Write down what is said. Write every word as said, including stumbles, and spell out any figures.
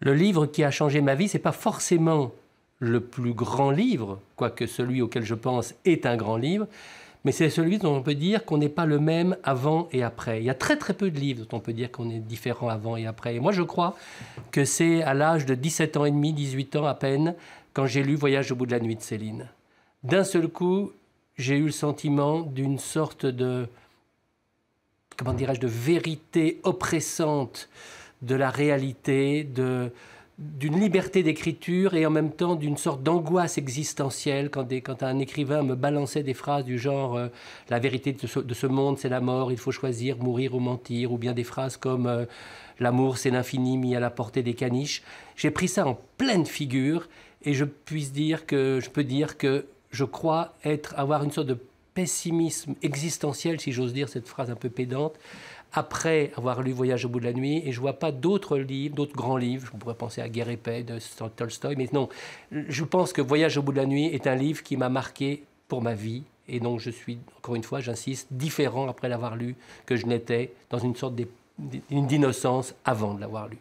Le livre qui a changé ma vie, ce n'est pas forcément le plus grand livre, quoique celui auquel je pense est un grand livre, mais c'est celui dont on peut dire qu'on n'est pas le même avant et après. Il y a très très peu de livres dont on peut dire qu'on est différent avant et après. Et moi je crois que c'est à l'âge de dix-sept ans et demi, dix-huit ans à peine, quand j'ai lu Voyage au bout de la nuit de Céline. D'un seul coup, j'ai eu le sentiment d'une sorte de, comment dirais-je, de vérité oppressante de la réalité, de... d'une liberté d'écriture et en même temps d'une sorte d'angoisse existentielle quand, des, quand un écrivain me balançait des phrases du genre euh, « la vérité de ce, de ce monde, c'est la mort, il faut choisir, mourir ou mentir » ou bien des phrases comme euh, « l'amour, c'est l'infini mis à la portée des caniches ». J'ai pris ça en pleine figure et je, puisse dire que, je peux dire que je crois être, avoir une sorte de pessimisme existentiel, si j'ose dire cette phrase un peu pédante, après avoir lu Voyage au bout de la nuit, et je ne vois pas d'autres livres, d'autres grands livres, je pourrais penser à Guerre et paix de Tolstoy, mais non, je pense que Voyage au bout de la nuit est un livre qui m'a marqué pour ma vie, et donc je suis, encore une fois, j'insiste, différent après l'avoir lu que je n'étais, dans une sorte d'innocence avant de l'avoir lu.